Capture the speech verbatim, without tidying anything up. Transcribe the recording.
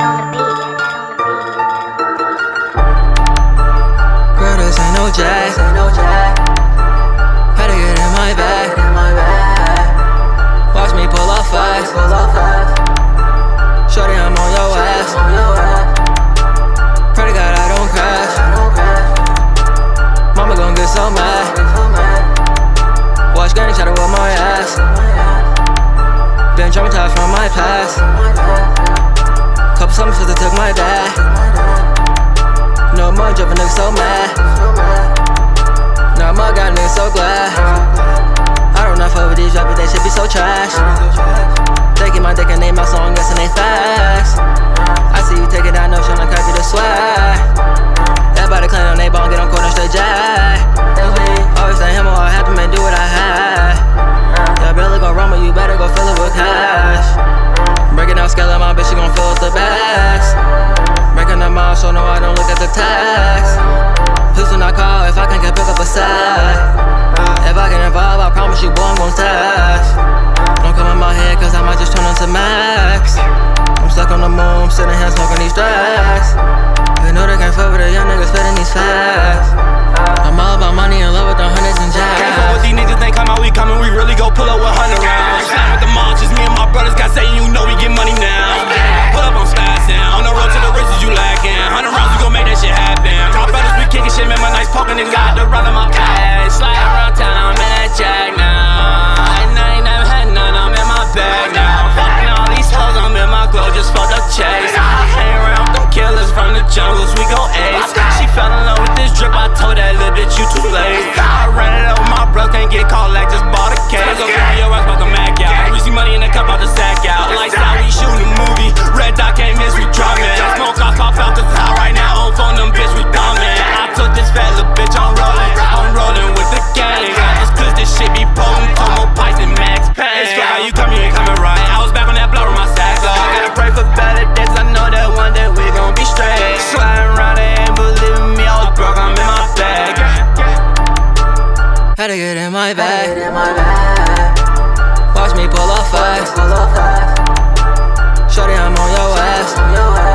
Girl, this ain't no jack. Had to get in my bag. Watch me pull off facts. Shorty, I'm on your ass. Pray to God I don't crash. Mama gon' get so mad. Watch Granny try to whip my ass. Been traumatized from my past. Couple summers since I took my back. No more jumping, niggas so mad. No more got niggas so glad. I don't know fuck with these rappers, they should be so trash. They get my dick and they mouth, so I'm guessing they fast. I see you take it, I know she wanna copy the swag. Everybody clean on they bone, get on court and straight jack. Always say him or I happen, man, do what I had. That really gon' run, but you better go fill it with cash. Breaking out scale of my bitch, she gon' fill up the bags. Breaking the mouth, so no, I don't look at the tags. Please do not call if I can get pick up a sack. If I can involve, I promise you, boy, I'm gon' stash. Don't come in my head, cause I might just turn into Max. I'm stuck on the moon, I'm sitting here smoking these tracks. You know they can't fuck with the young niggas spitting these facts. I'm all about money, in love with the hundreds and jacks. Can't fuck with these niggas, they come out, we coming, we really go pull up with hundred rounds. Slide with the mall, just me and my brothers got say, you know we get money now. Pull up on stassin', on the road to the riches you lackin'. Hundred rounds, we gon' make that shit happen. Y'all brothers, we kickin' shit, man, my nice poking niggas got the run of my past. Slide around town, I'm in that jack now. And I ain't never had none, I'm in my bag now. Fuckin' all these hoes, I'm in my glow, just fuck up chase. Hang around, don't kill us from the jungles, we gon' ace. She fell in love with this drip, I told that little bitch you too late. I ran it over my bro, can't get caught like just bought a case. Go down your ass, fuck a Mac out. We see money in the cup, out the sack out. Like how we shootin' a movie, red dot can't miss, we drumming. Smoke off, pop out the top right now, old phone them bitch, we thumbin'. I took this fat little bitch, I'm rollin', I'm rollin' with the gang. I just cause this shit be potent, Tomo Pice and Max Payne. It's how you come, you ain't coming right. I was back on that blow with my sack up. I gotta pray for better days, I know that one day we gon' be straight. Sliding around it and believing me, I was broke, I'm in my bag. Had to get in my bag. Watch me pull off facts. Shorty, I'm on your ass.